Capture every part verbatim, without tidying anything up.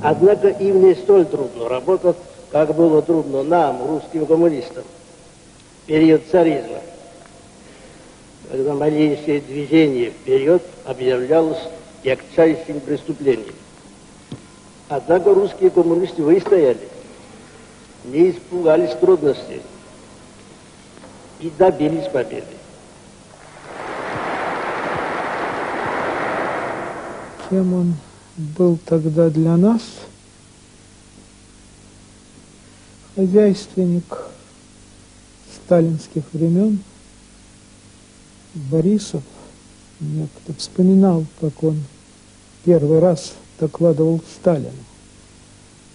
Однако им не столь трудно работать, как было трудно нам, русским коммунистам, в период царизма, когда малейшее движение вперед объявлялось ярчайшим преступлением. Однако русские коммунисты выстояли, не испугались трудностей и добились победы. Чем он был тогда для нас? Хозяйственник сталинских времен Борисов, некто вспоминал, как он первый раз докладывал Сталину.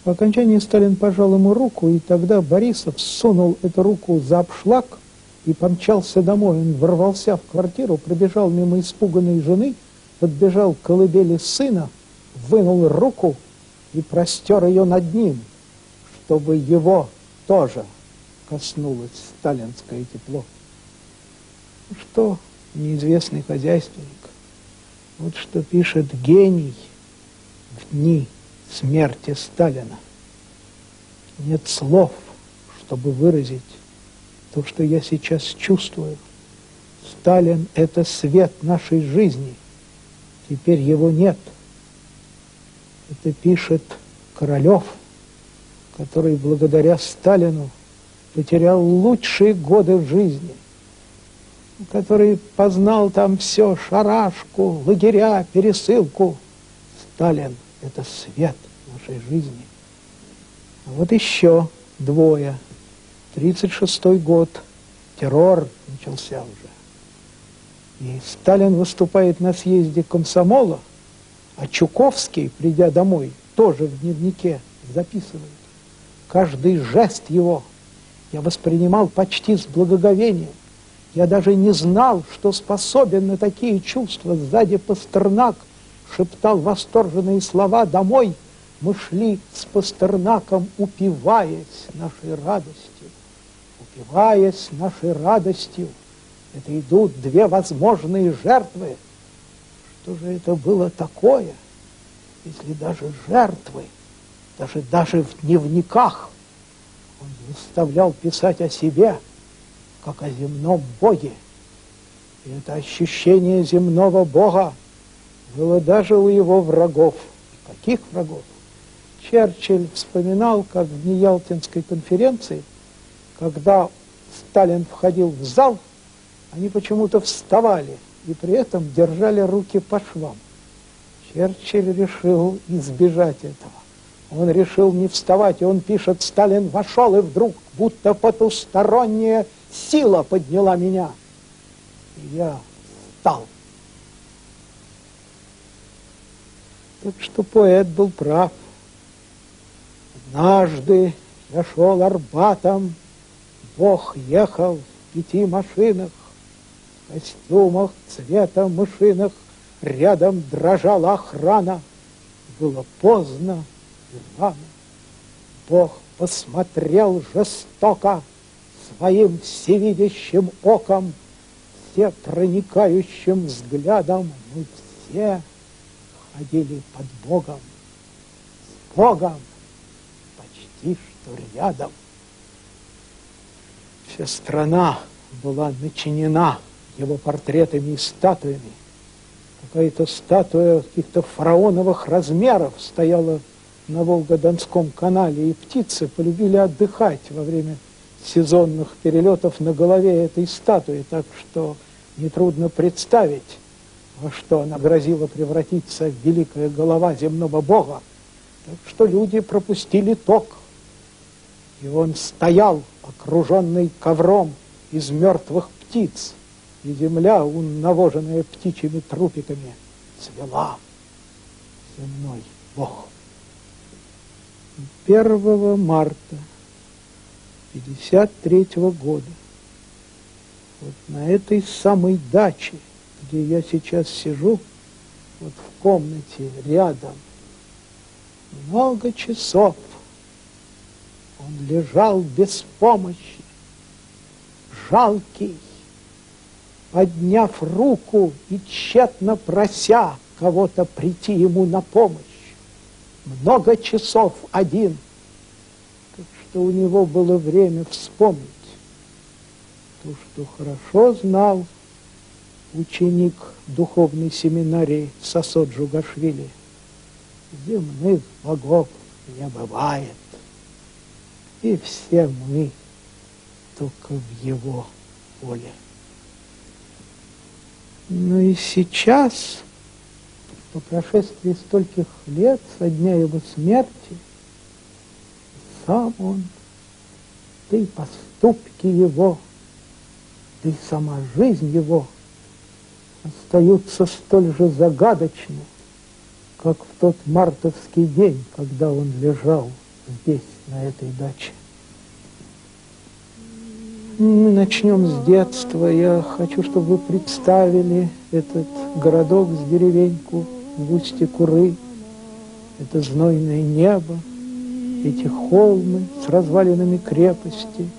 По окончании Сталин пожал ему руку, и тогда Борисов сунул эту руку за обшлаг и помчался домой. Он ворвался в квартиру, пробежал мимо испуганной жены, подбежал к колыбели сына, вынул руку и простер ее над ним, чтобы его тоже коснулось сталинское тепло. Что неизвестный хозяйственник, вот что пишет гений в дни смерти Сталина. Нет слов, чтобы выразить то, что я сейчас чувствую. Сталин – это свет нашей жизни. Теперь его нет. Это пишет Королёв, который благодаря Сталину потерял лучшие годы в жизни, который познал там все, шарашку, лагеря, пересылку. Сталин – это свет нашей жизни. А вот еще двое. тридцать шестой год. Террор начался уже. И Сталин выступает на съезде комсомола, а Чуковский, придя домой, тоже в дневнике записывает. Каждый жест его я воспринимал почти с благоговением. Я даже не знал, что способен на такие чувства. Сзади Пастернак шептал восторженные слова «Домой!» Мы шли с Пастернаком, упиваясь нашей радостью. Упиваясь нашей радостью. Это идут две возможные жертвы. Что же это было такое, если даже жертвы, даже, даже в дневниках он заставлял писать о себе, как о земном боге. И это ощущение земного бога было даже у его врагов. Каких врагов? Черчилль вспоминал, как в Неялтинской конференции, когда Сталин входил в зал, они почему-то вставали и при этом держали руки по швам. Черчилль решил избежать этого. Он решил не вставать, и он пишет: «Сталин вошел, и вдруг, будто потусторонняя сила подняла меня. И я встал». Так что поэт был прав. «Однажды я шел Арбатом, Бог ехал в пяти машинах, в костюмах цвета мышиных, рядом дрожала охрана. Было поздно и рано. Бог посмотрел жестоко своим всевидящим оком, все проникающим взглядом. Мы все ходили под Богом, с Богом почти что рядом». Вся страна была начинена его портретами и статуями. какая-то статуя каких-то фараоновых размеров стояла на Волгодонском канале, и птицы полюбили отдыхать во время сезонных перелетов на голове этой статуи, так что нетрудно представить, во что она грозила превратиться в великая голова земного бога. Так что люди пропустили ток, и он стоял, окруженный ковром из мертвых птиц, и земля, унавоженная птичьими трупиками, цвела. Земной бог. первого марта тысяча девятьсот пятьдесят третьего года, вот на этой самой даче, где я сейчас сижу, вот в комнате рядом, много часов он лежал без помощи, жалкий, подняв руку и тщетно прося кого-то прийти ему на помощь. Много часов один, так что у него было время вспомнить то, что хорошо знал ученик духовной семинарии Заза Джугашвили. Земных богов не бывает, и все мы только в его поле. Ну и сейчас, по прошествии стольких лет со дня его смерти, сам он, да и поступки его, да и сама жизнь его остаются столь же загадочны, как в тот мартовский день, когда он лежал здесь, на этой даче. Мы начнем с детства. Я хочу, чтобы вы представили этот городок с деревеньку в устье Куры, это знойное небо, эти холмы с развалинами крепости,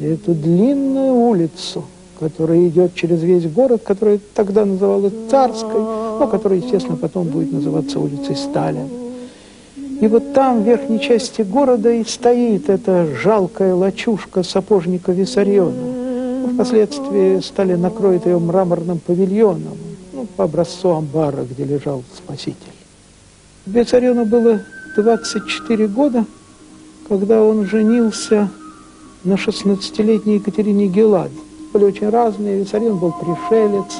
эту длинную улицу, которая идет через весь город, которая тогда называлась Царской, но которая, естественно, потом будет называться улицей Сталина. И вот там, в верхней части города, и стоит эта жалкая лачушка сапожника Виссариона. Впоследствии Сталин накроет ее мраморным павильоном, ну, по образцу амбара, где лежал Спаситель. Виссариону было двадцать четыре года, когда он женился на шестнадцатилетней Екатерине Геладе. Были очень разные. Виссарион был пришелец.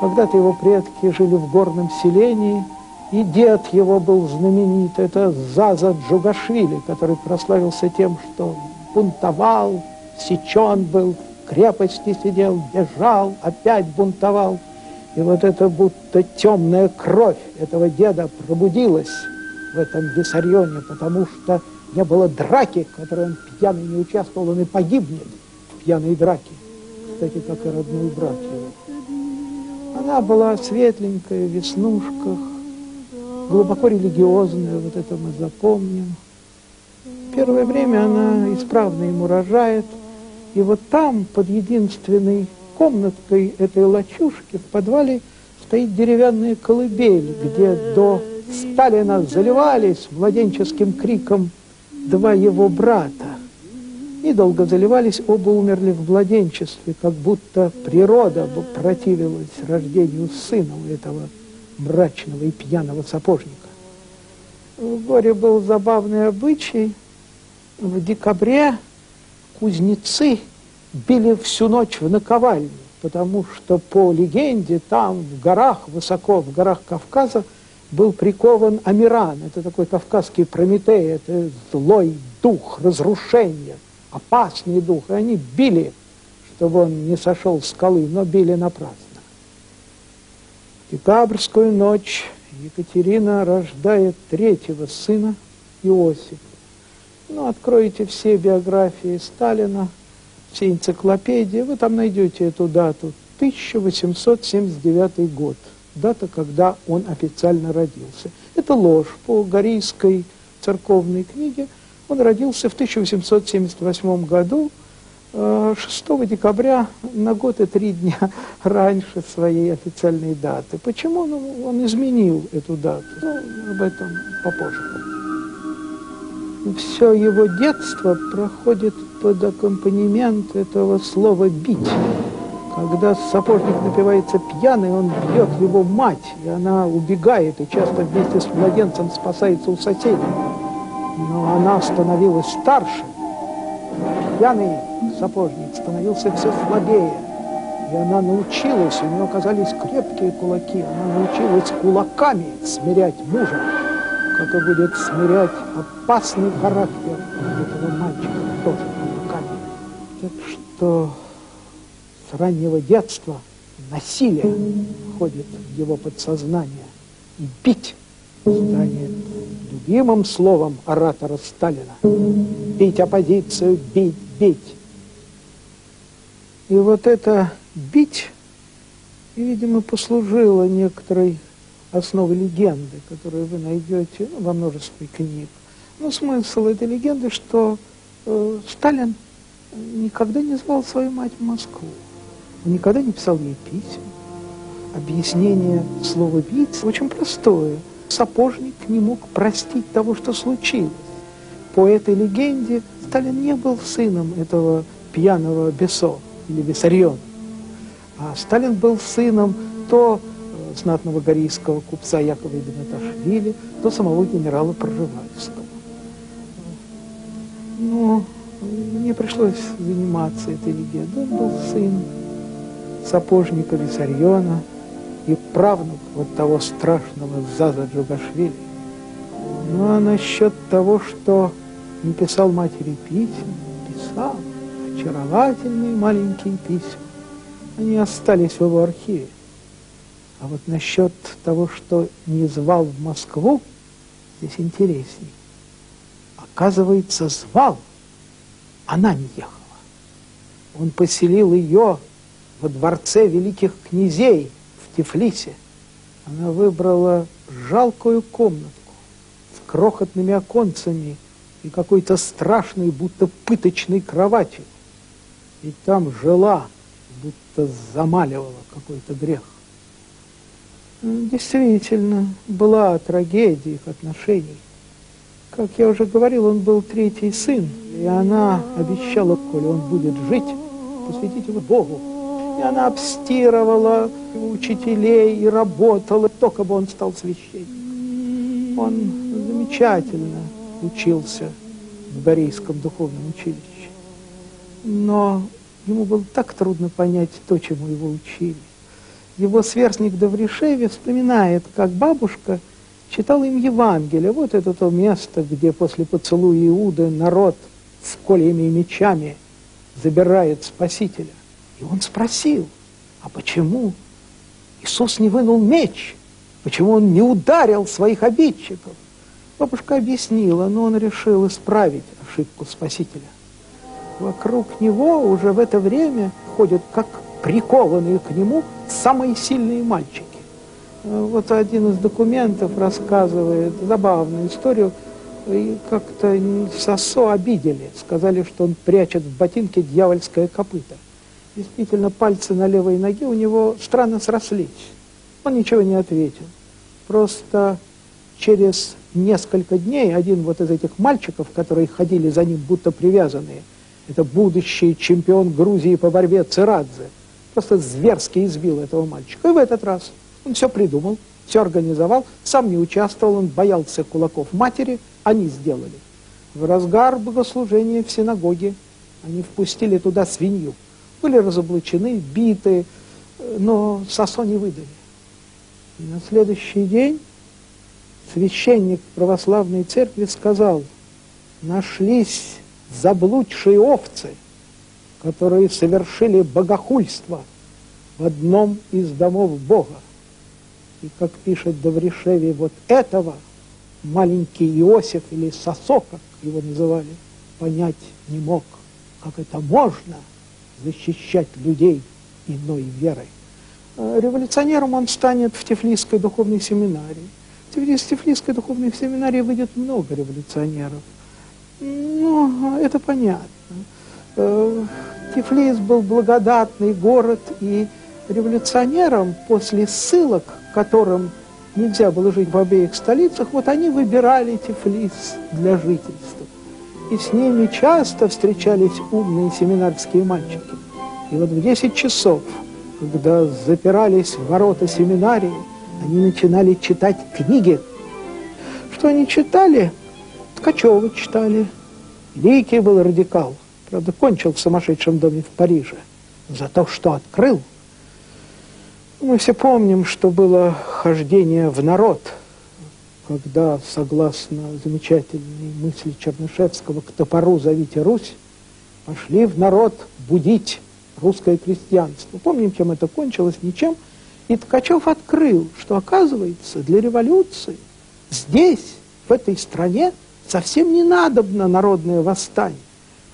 Когда-то его предки жили в горном селении, и дед его был знаменит. Это Заза Джугашвили, который прославился тем, что бунтовал, сечен был, в крепости сидел, бежал, опять бунтовал. И вот это будто темная кровь этого деда пробудилась в этом Виссарионе, потому что не было драки, в которой он пьяный не участвовал, он и погибнет в пьяной драке. Кстати, как и родной брат его. Она была светленькая, в веснушках, глубоко религиозная, вот это мы запомним. Первое время она исправно ему рожает, и вот там, под единственной комнаткой этой лачушки, в подвале стоит деревянная колыбель, где до Сталина заливались младенческим криком два его брата. И долго заливались, оба умерли в младенчестве, как будто природа противилась рождению сына у этого мрачного и пьяного сапожника. В горе был забавный обычай. В декабре кузнецы били всю ночь в наковальне, потому что, по легенде, там, в горах, высоко в горах Кавказа, был прикован Амиран. Это такой кавказский Прометей, это злой дух разрушения, опасный дух, и они били, чтобы он не сошел с скалы, но били напрасно. В декабрьскую ночь Екатерина рождает третьего сына, Иосифа. Ну, откройте все биографии Сталина, все энциклопедии, вы там найдете эту дату, тысяча восемьсот семьдесят девятый год, дата, когда он официально родился. Это ложь. По горийской церковной книге он родился в тысяча восемьсот семьдесят восьмом году, шестого декабря, на год и три дня раньше своей официальной даты. Почему? Ну, он изменил эту дату. Ну, об этом попозже. Все его детство проходит под аккомпанемент этого слова «бить», Когда сапожник напивается пьяный, он бьет его мать, и она убегает, и часто вместе с младенцем спасается у соседей. Но она становилась старше. Пьяный сапожник становился все слабее. И она научилась, у нее оказались крепкие кулаки, она научилась кулаками смирять мужа, как и будет смирять опасный характер этого мальчика тоже кулаками. Так что с раннего детства насилие входит в его подсознание, и бить станет любимым словом оратора Сталина. Бить оппозицию, бить, бить. И вот это бить, и, видимо, послужило некоторой основой легенды, которую вы найдете ну, во множестве книг. Но смысл этой легенды, что э, Сталин никогда не звал свою мать в Москву, никогда не писал ей писем. Объяснение слова «бить» очень простое. Сапожник не мог простить того, что случилось. По этой легенде Сталин не был сыном этого пьяного Бесо или Виссариона. А Сталин был сыном то знатного горийского купца Якова Ибн-Аташвили, то самого генерала Пржевальского. Но мне пришлось заниматься этой легендой. Он был сын сапожника Виссариона и правнук вот того страшного Заза Джугашвили. Ну а насчет того, что не писал матери писем, писал очаровательные маленькие письма. Они остались в его архиве. А вот насчет того, что не звал в Москву, здесь интересней. Оказывается, звал, она не ехала. Он поселил ее во дворце великих князей в Тифлисе. Она выбрала жалкую комнатку с крохотными оконцами и какой-то страшной, будто пыточной кроватью. И там жила, будто замаливала какой-то грех. Действительно, была трагедия их отношений. Как я уже говорил, он был третий сын, и она обещала, коли он будет жить, посвятить его Богу. И она обстирывала учителей и работала, только бы он стал священником. Он замечательно учился в Борейском духовном училище, но ему было так трудно понять то, чему его учили. Его сверстник Давришеви вспоминает, как бабушка читала им Евангелие. Вот это то место, где после поцелуя Иуды народ с кольями и мечами забирает Спасителя. И он спросил, а почему Иисус не вынул меч? Почему он не ударил своих обидчиков? Бабушка объяснила, но он решил исправить ошибку Спасителя. Вокруг него уже в это время ходят как прикованные к нему самые сильные мальчики. Вот один из документов рассказывает забавную историю. И как-то Сосо обидели, сказали, что он прячет в ботинке дьявольское копыто. Действительно, пальцы на левой ноге у него странно срослись. Он ничего не ответил. Просто через несколько дней один вот из этих мальчиков, которые ходили за ним будто привязанные, это будущий чемпион Грузии по борьбе Цирадзе, просто зверски избил этого мальчика. И в этот раз он все придумал, все организовал, сам не участвовал, он боялся кулаков матери, они сделали. В разгар богослужения в синагоге они впустили туда свинью. Были разоблачены, биты, но Сосо не выдали. И на следующий день священник православной церкви сказал, нашлись заблудшие овцы, которые совершили богохульство в одном из домов Бога. И, как пишет Давришеви, вот этого маленький Иосиф или Сосо, как его называли, понять не мог, как это можно защищать людей иной верой. Революционером он станет в Тифлийской духовной семинарии. Из Тифлийской духовной семинарии выйдет много революционеров. Ну, это понятно. Тифлис был благодатный город, и революционерам после ссылок, которым нельзя было жить в обеих столицах, вот они выбирали Тифлис для жительства. И с ними часто встречались умные семинарские мальчики. И вот в десять часов когда запирались ворота семинарии, они начинали читать книги. Что они читали? Ткачева читали. Великий был радикал. Правда, кончил в сумасшедшем доме в Париже за то, что открыл. Мы все помним, что было хождение в народ, когда, согласно замечательной мысли Чернышевского «К топору зовите Русь», пошли в народ будить русское крестьянство. Помним, чем это кончилось? Ничем. И Ткачев открыл, что, оказывается, для революции здесь, в этой стране, совсем не надобно народное восстание.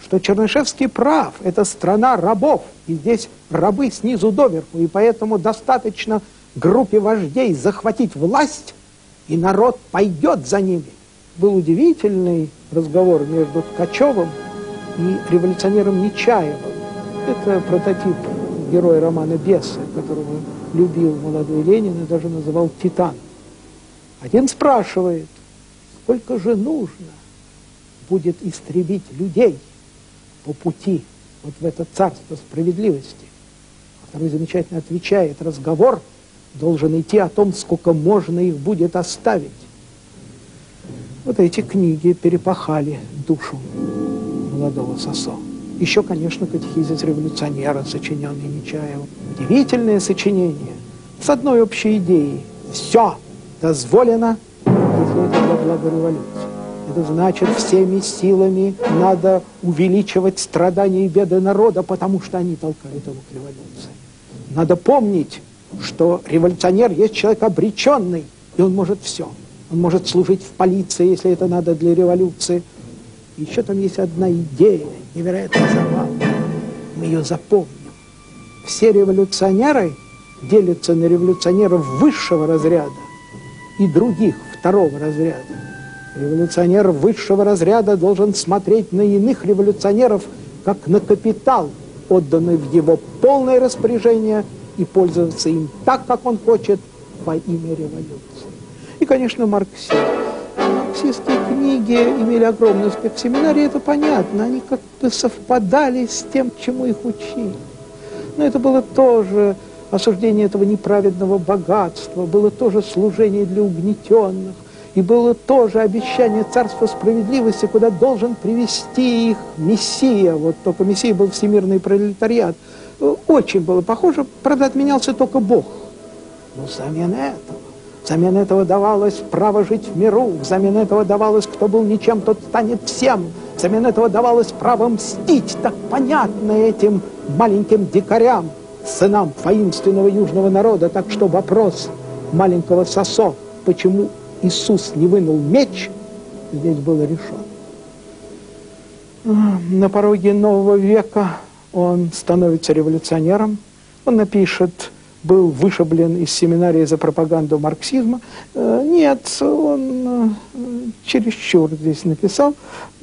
Что Чернышевский прав, это страна рабов, и здесь рабы снизу доверху, и поэтому достаточно группе вождей захватить власть, и народ пойдет за ними. Был удивительный разговор между Ткачевым и революционером Нечаевым. Это прототип героя романа «Бесы», которого любил молодой Ленин и даже называл «Титан». Один спрашивает, сколько же нужно будет истребить людей по пути вот в это царство справедливости. А второй замечательно отвечает, разговор должен идти о том, сколько можно их будет оставить. Вот эти книги перепахали душу молодого Сосо. Еще, конечно, «Катехизис революционера», сочиненный Нечаевым. Удивительное сочинение с одной общей идеей. Все дозволено, дозволено для блага революции. Это значит, всеми силами надо увеличивать страдания и беды народа, потому что они толкают его к революции. Надо помнить, что революционер есть человек обреченный, и он может все. Он может служить в полиции, если это надо для революции. Еще там есть одна идея, невероятно забавная. Мы ее запомним. Все революционеры делятся на революционеров высшего разряда и других второго разряда. Революционер высшего разряда должен смотреть на иных революционеров, как на капитал, отданный в его полное распоряжение, и пользоваться им так, как он хочет, во имя революции. И, конечно, марксизм. Марксистские книги имели огромный успех в семинарии, это понятно, они как-то совпадали с тем, чему их учили. Но это было тоже осуждение этого неправедного богатства, было тоже служение для угнетенных, и было тоже обещание царства справедливости, куда должен привести их Мессия. Вот только Мессия был всемирный пролетариат. Очень было похоже, правда, отменялся только Бог. Но взамен этого, взамен этого давалось право жить в миру, взамен этого давалось, кто был ничем, тот станет всем, взамен этого давалось право мстить, так понятно этим маленьким дикарям, сынам воинственного южного народа. Так что вопрос маленького Сосо, почему Иисус не вынул меч, здесь был решен. На пороге нового века он становится революционером. Он напишет, был вышиблен из семинарии за пропаганду марксизма. Нет, он чересчур здесь написал.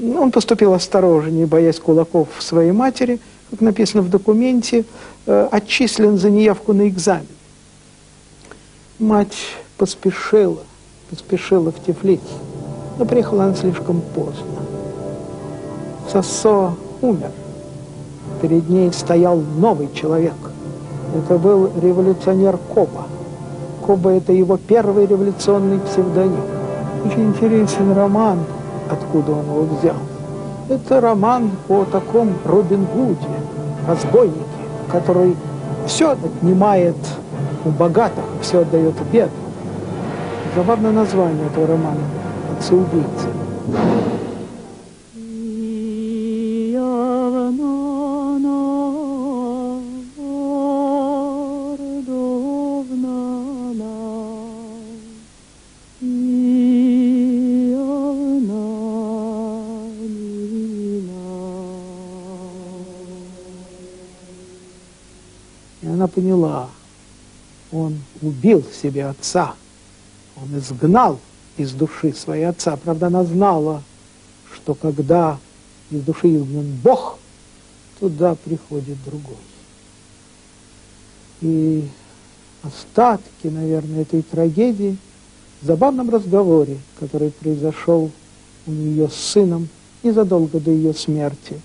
Он поступил осторожнее, боясь кулаков своей матери. Как написано в документе, отчислен за неявку на экзамен. Мать поспешила. Спешила в Тифлис, но приехала она слишком поздно. Сосо умер. Перед ней стоял новый человек. Это был революционер Коба. Коба – это его первый революционный псевдоним. Очень интересен роман, откуда он его взял. Это роман о таком Робин Гуде, разбойнике, который все отнимает у богатых, все отдает бедным. Забавное название этого романа «Отцы-убийцы». И она поняла, он убил себе отца. Он изгнал из души своего отца. Правда, она знала, что когда из души изгнан Бог, туда приходит другой. И остатки, наверное, этой трагедии в забавном разговоре, который произошел у нее с сыном незадолго до ее смерти.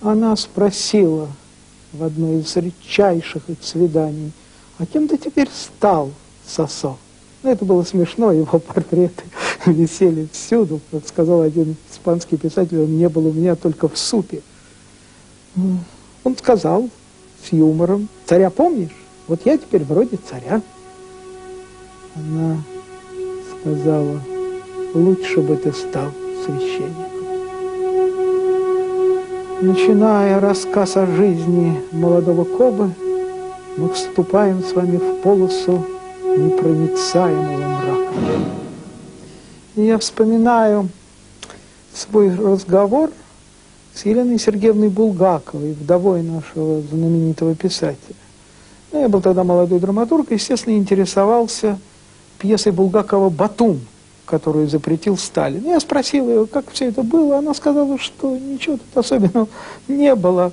Она спросила, в одно из редчайших их свиданий. А кем-то теперь стал Сосо. Ну, это было смешно, его портреты висели всюду. Как сказал один испанский писатель, он не был у меня только в супе. Он сказал с юмором: «Царя помнишь? Вот я теперь вроде царя». Она сказала: «Лучше бы ты стал священником». Начиная рассказ о жизни молодого Кобы, мы вступаем с вами в полосу непроницаемого мрака. И я вспоминаю свой разговор с Еленой Сергеевной Булгаковой, вдовой нашего знаменитого писателя. Я был тогда молодой драматург и, естественно, интересовался пьесой Булгакова «Батум», которую запретил Сталин. Я спросил ее, как все это было. Она сказала, что ничего тут особенного не было.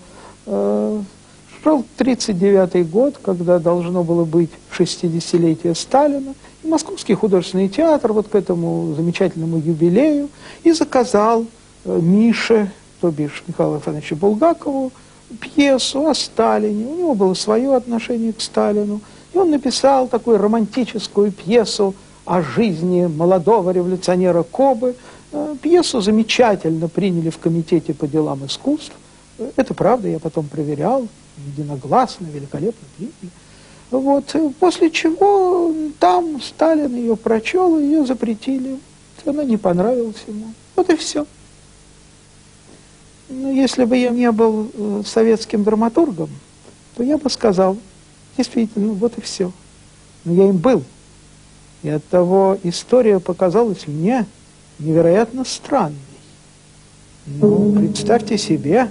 Шел тридцать девятый год, когда должно было быть шестидесятилетие Сталина. И Московский художественный театр вот к этому замечательному юбилею и заказал Мише, то бишь Михаилу Ивановичу Булгакову, пьесу о Сталине. У него было свое отношение к Сталину. И он написал такую романтическую пьесу о жизни молодого революционера Кобы. Пьесу замечательно приняли в Комитете по делам искусств. Это правда, я потом проверял, единогласно, великолепно приняли. Вот. После чего там Сталин ее прочел, ее запретили. Она не понравилась ему. Вот и все. Но если бы я не был советским драматургом, то я бы сказал: действительно, вот и все. Но я им был. И оттого история показалась мне невероятно странной. Ну, представьте себе,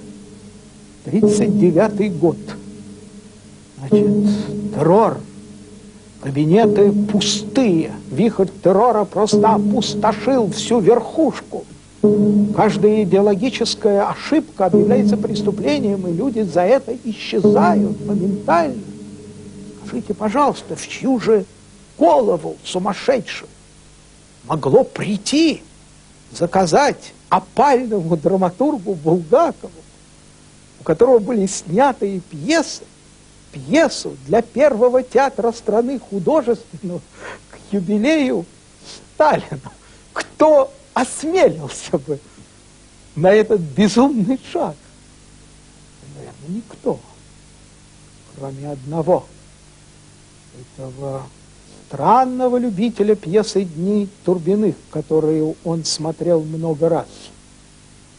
тридцать девятый год. Значит, террор. Кабинеты пустые. Вихрь террора просто опустошил всю верхушку. Каждая идеологическая ошибка объявляется преступлением, и люди за это исчезают моментально. Скажите, пожалуйста, в чью же голову сумасшедшим могло прийти заказать опальному драматургу Булгакову, у которого были снятые пьесы, пьесу для первого театра страны художественного к юбилею Сталина? Кто осмелился бы на этот безумный шаг? Наверное, никто, кроме одного, этого странного любителя пьесы «Дни турбины», которую он смотрел много раз.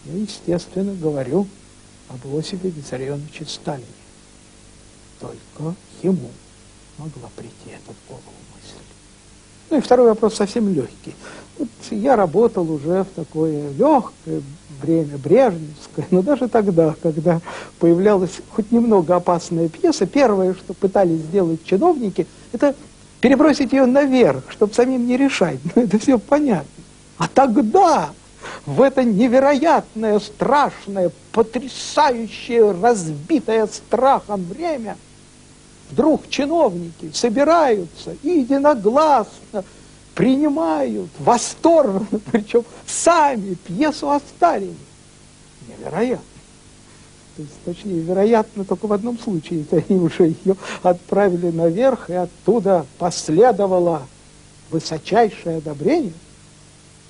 Я, естественно, говорю об Иосифе Виссарионовиче Сталине. Только ему могла прийти эта в голову мысль. Ну и второй вопрос совсем легкий. Вот я работал уже в такое легкое время, брежневское, но даже тогда, когда появлялась хоть немного опасная пьеса, первое, что пытались сделать чиновники, это перебросить ее наверх, чтобы самим не решать. Ну, это все понятно. А тогда в это невероятное, страшное, потрясающее, разбитое страхом время вдруг чиновники собираются и единогласно принимают восторженно, причем сами, пьесу о Сталине. Невероятно. То есть, точнее, вероятно, только в одном случае. Они уже ее отправили наверх, и оттуда последовало высочайшее одобрение.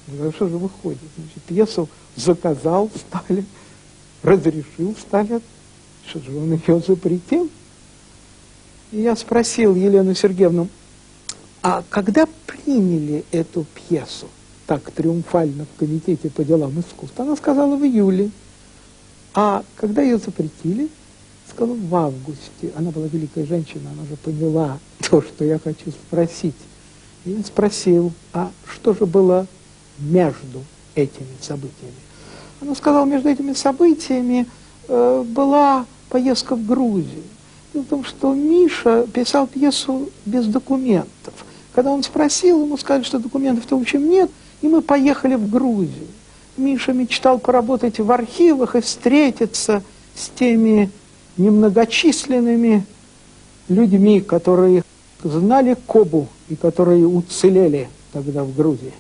Ну, что же выходит? Значит, пьесу заказал Сталин, разрешил Сталин. Что же он ее запретил? И я спросил Елену Сергеевну: а когда приняли эту пьесу так триумфально в Комитете по делам искусств? Она сказала: в июле. А когда ее запретили, сказала: в августе. Она была великая женщина, она же поняла то, что я хочу спросить. И я спросил: а что же было между этими событиями? Она сказала: между этими событиями э, была поездка в Грузию. Дело в том, что Миша писал пьесу без документов. Когда он спросил, ему сказали, что документов-то в общем нет, и мы поехали в Грузию. Миша мечтал поработать в архивах и встретиться с теми немногочисленными людьми, которые знали Кобу и которые уцелели тогда в Грузии.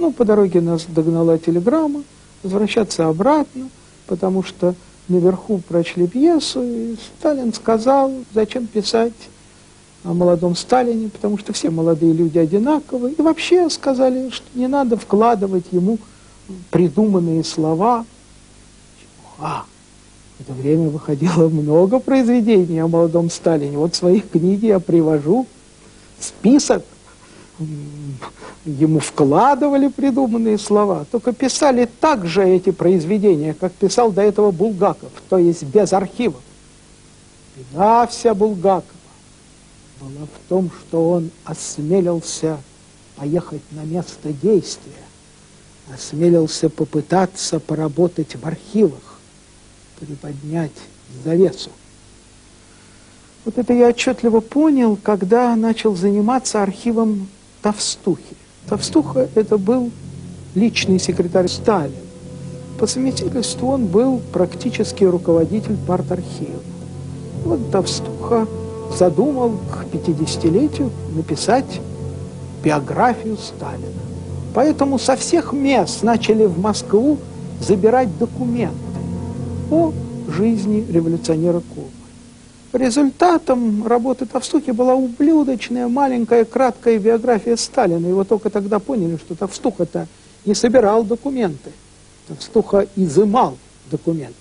Ну, по дороге нас догнала телеграмма, возвращаться обратно, потому что наверху прочли пьесу, и Сталин сказал, зачем писать о молодом Сталине, потому что все молодые люди одинаковые. И вообще сказали, что не надо вкладывать ему придуманные слова. А, в это время выходило много произведений о молодом Сталине. Вот в своих книгах я привожу список. Ему вкладывали придуманные слова, только писали так же эти произведения, как писал до этого Булгаков, то есть без архива. Беда вся Булгакова была в том, что он осмелился поехать на место действия, осмелился попытаться поработать в архивах, приподнять завесу. Вот это я отчетливо понял, когда начал заниматься архивом Товстухи. Товстуха – это был личный секретарь Сталина. По совместительству он был практически руководитель партархива. Вот Товстуха задумал к пятидесятилетию написать биографию Сталина. Поэтому со всех мест начали в Москву забирать документы о жизни революционера Кобы. Результатом работы Товстухи была ублюдочная, маленькая, краткая биография Сталина. Его только тогда поняли, что Товстуха-то не собирал документы. Товстуха изымал документы.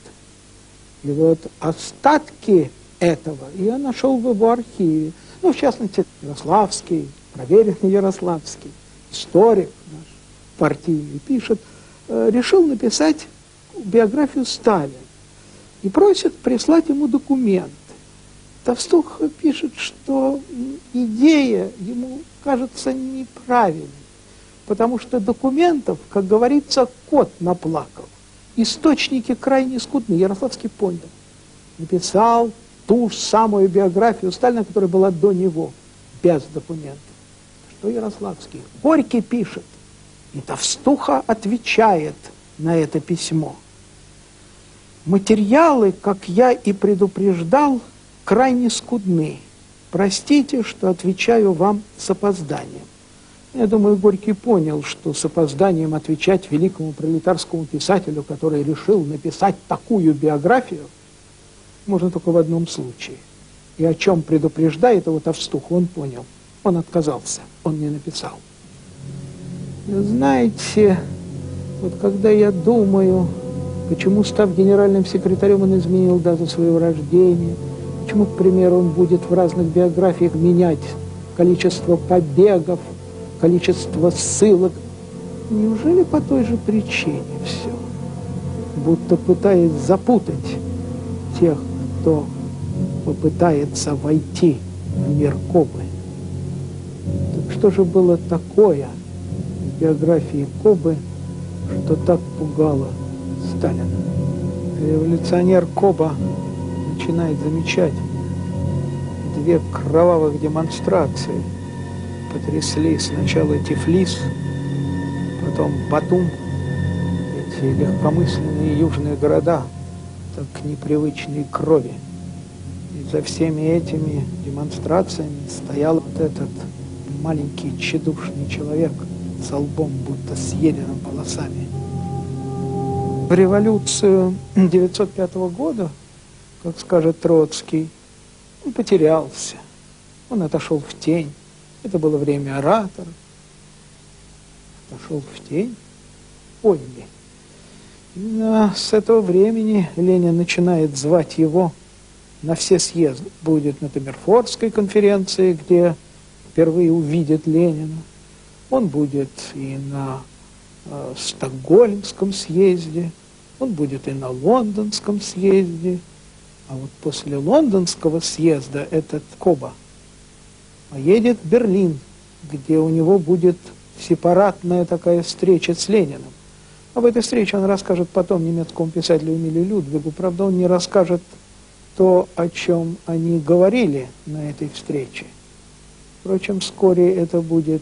И вот остатки этого я нашел в его архиве. Ну, в частности, Ярославский, проверенный Ярославский, историк наш партийный, пишет, решил написать биографию Сталина и просит прислать ему документ. Товстуха пишет, что идея ему кажется неправильной, потому что документов, как говорится, кот наплакал. Источники крайне скудны. Ярославский понял. Написал ту же самую биографию Сталина, которая была до него, без документов. Что Ярославский? Горький пишет, и Товстуха отвечает на это письмо. Материалы, как я и предупреждал, крайне скудны. Простите, что отвечаю вам с опозданием. Я думаю, Горький понял, что с опозданием отвечать великому пролетарскому писателю, который решил написать такую биографию, можно только в одном случае. И о чем предупреждает его Товстуха, он понял. Он отказался, он не написал. Знаете, вот когда я думаю, почему, став генеральным секретарем, он изменил дату своего рождения, почему, к примеру, он будет в разных биографиях менять количество побегов, количество ссылок? Неужели по той же причине все? Будто пытаясь запутать тех, кто попытается войти в мир Кобы. Так что же было такое в биографии Кобы, что так пугало Сталина? Революционер Коба начинает замечать: две кровавых демонстрации потрясли сначала Тифлис, потом Батум. Эти легкомысленные южные города, так непривычные крови. И за всеми этими демонстрациями стоял вот этот маленький тщедушный человек со лбом, будто съеденным волосами. В революцию тысяча девятьсот пятого года, как скажет Троцкий, он потерялся, он отошел в тень. Это было время оратора. Отошел в тень, поняли. Именно с этого времени Ленин начинает звать его на все съезды. Будет на Тамерфорской конференции, где впервые увидит Ленина. Он будет и на э, Стокгольмском съезде, он будет и на Лондонском съезде. А вот после Лондонского съезда этот Коба поедет в Берлин, где у него будет сепаратная такая встреча с Лениным. Об этой встрече он расскажет потом немецкому писателю Эмилю Людвигу. Правда, он не расскажет то, о чем они говорили на этой встрече. Впрочем, вскоре это будет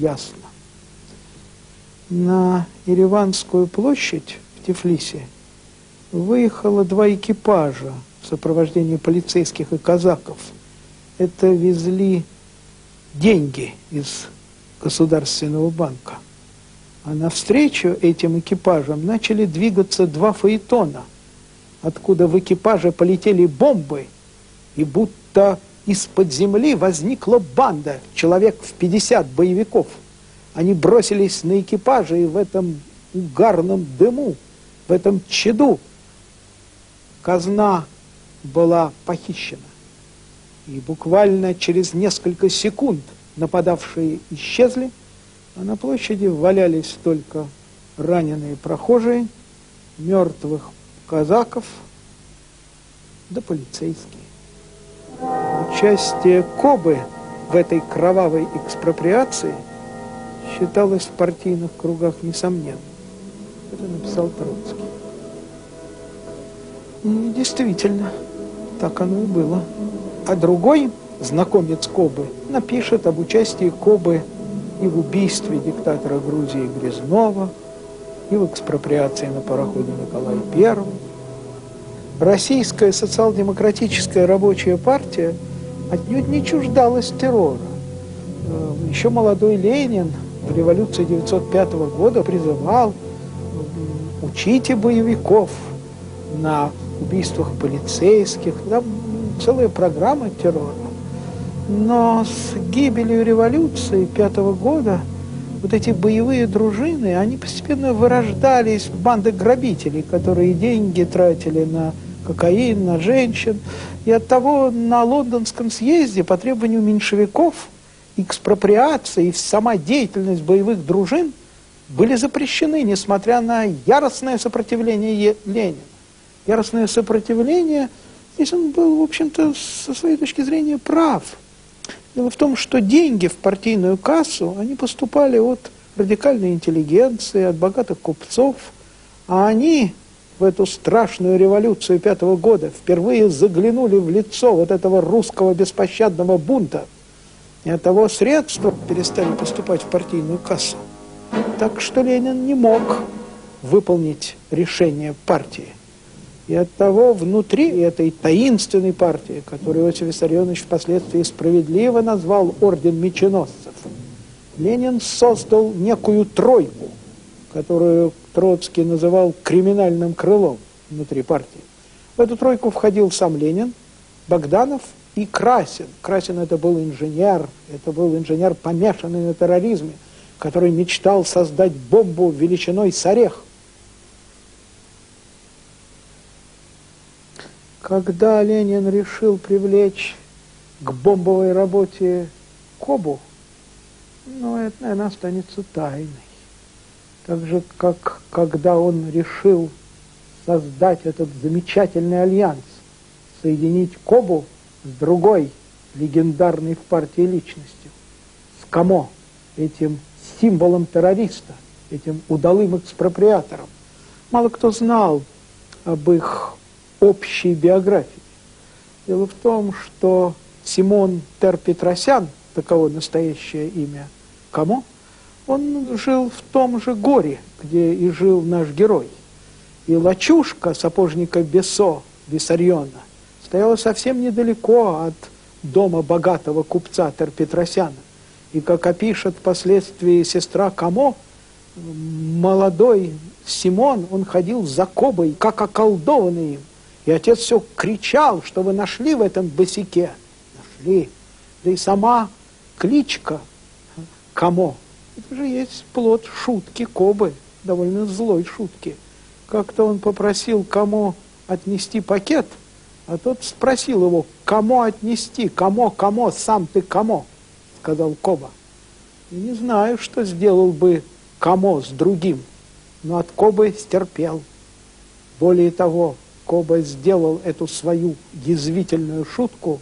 ясно. На Ереванскую площадь в Тифлисе выехало два экипажа в сопровождении полицейских и казаков. Это везли деньги из Государственного банка. А навстречу этим экипажам начали двигаться два фаэтона. откуда в экипаже полетели бомбы, и будто из-под земли возникла банда, человек в пятьдесят боевиков. Они бросились на экипажи, и в этом угарном дыму, в этом чаду казна была похищена. И буквально через несколько секунд нападавшие исчезли, а на площади валялись только раненые прохожие, мертвых казаков да полицейские. Участие Кобы в этой кровавой экспроприации считалось в партийных кругах несомненным. Это написал Троцкий. И действительно, так оно и было. А другой знакомец Кобы напишет об участии Кобы и в убийстве диктатора Грузии Грязнова, и в экспроприации на пароходе Николай Первый. Российская социал-демократическая рабочая партия отнюдь не чуждалась террора. Еще молодой Ленин в революции тысяча девятьсот пятого года призывал: учите боевиков на убийствах полицейских. Там целая программа террора. Но с гибелью революции пятого года вот эти боевые дружины, они постепенно вырождались в банды грабителей, которые деньги тратили на кокаин, на женщин. И оттого на Лондонском съезде по требованию меньшевиков экспроприация и сама деятельность боевых дружин были запрещены, несмотря на яростное сопротивление Ленина. Яростное сопротивление, здесь он был, в общем-то, со своей точки зрения прав. Дело в том, что деньги в партийную кассу, они поступали от радикальной интеллигенции, от богатых купцов, а они в эту страшную революцию пятого года впервые заглянули в лицо вот этого русского беспощадного бунта, и от того средства перестали поступать в партийную кассу. Так что Ленин не мог выполнить решение партии. И оттого внутри этой таинственной партии, которую Иосиф Виссарионович впоследствии справедливо назвал орден меченосцев, Ленин создал некую тройку, которую Троцкий называл криминальным крылом внутри партии. В эту тройку входил сам Ленин, Богданов и Красин. Красин это был инженер, это был инженер, помешанный на терроризме, который мечтал создать бомбу величиной с орех. Когда Ленин решил привлечь к бомбовой работе Кобу, ну, это, наверное, останется тайной. Так же, как когда он решил создать этот замечательный альянс, соединить Кобу с другой легендарной в партии личностью, с Камо, этим символом террориста, этим удалым экспроприатором. Мало кто знал об их общей биографии. Дело в том, что Симон Тер-Петросян, таково настоящее имя Камо, он жил в том же горе, где и жил наш герой. И лачушка сапожника Бесо Виссариона стояла совсем недалеко от дома богатого купца Тер-Петросяна. И, как опишет впоследствии сестра Камо, молодой Симон, он ходил за Кобой, как околдованный им. И отец все кричал, что вы нашли в этом босике. Нашли. Да и сама кличка Камо. Это же есть плод шутки Кобы, довольно злой шутки. Как-то он попросил Камо отнести пакет, а тот спросил его: Камо отнести, Камо, Камо, сам ты Камо, сказал Коба. И не знаю, что сделал бы Камо с другим, но от Кобы стерпел. Более того, Коба сделал эту свою язвительную шутку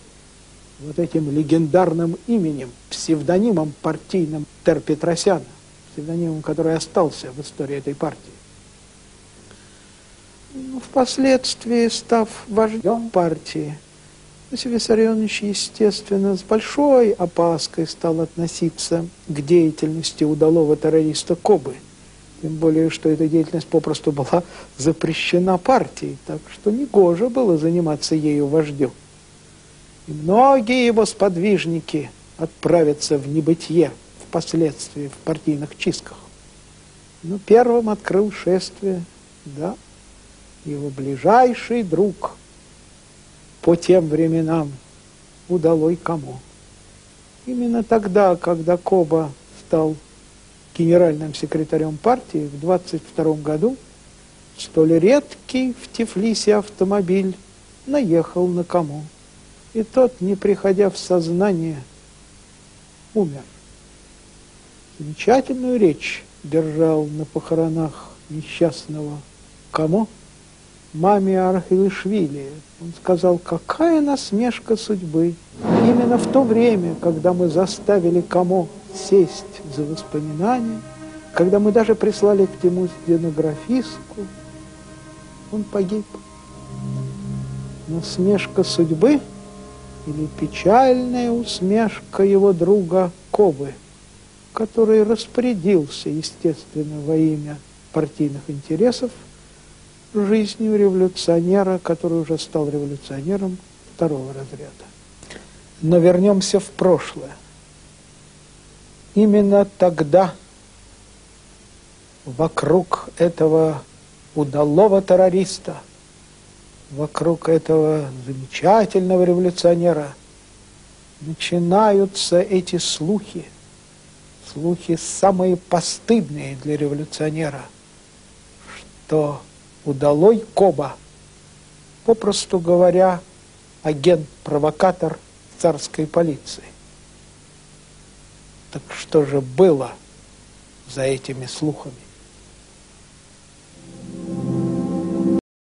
вот этим легендарным именем, псевдонимом партийным Тер-Петросяна, псевдонимом, который остался в истории этой партии. Впоследствии, став вождем партии, Иосиф Виссарионович, естественно, с большой опаской стал относиться к деятельности удалого террориста Кобы. Тем более, что эта деятельность попросту была запрещена партией, так что негоже было заниматься ею вождю. И многие его сподвижники отправятся в небытие впоследствии в партийных чистках. Но первым открыл шествие, да, его ближайший друг по тем временам удалой Камо. Именно тогда, когда Коба стал генеральным секретарем партии в двадцать втором году, столь редкий в Тифлисе автомобиль наехал на Камо, и тот, не приходя в сознание, умер. Замечательную речь держал на похоронах несчастного Камо маме Архилишвили. Он сказал: какая насмешка судьбы. Именно в то время, когда мы заставили Камо сесть за воспоминания, когда мы даже прислали к нему стенографистку, он погиб. Насмешка судьбы или печальная усмешка его друга Кобы, который распорядился, естественно, во имя партийных интересов жизнью революционера, который уже стал революционером второго разряда. Но вернемся в прошлое. Именно тогда вокруг этого удалого террориста, вокруг этого замечательного революционера начинаются эти слухи, слухи самые постыдные для революционера, что удалой Коба, попросту говоря, агент-провокатор царской полиции. Так что же было за этими слухами?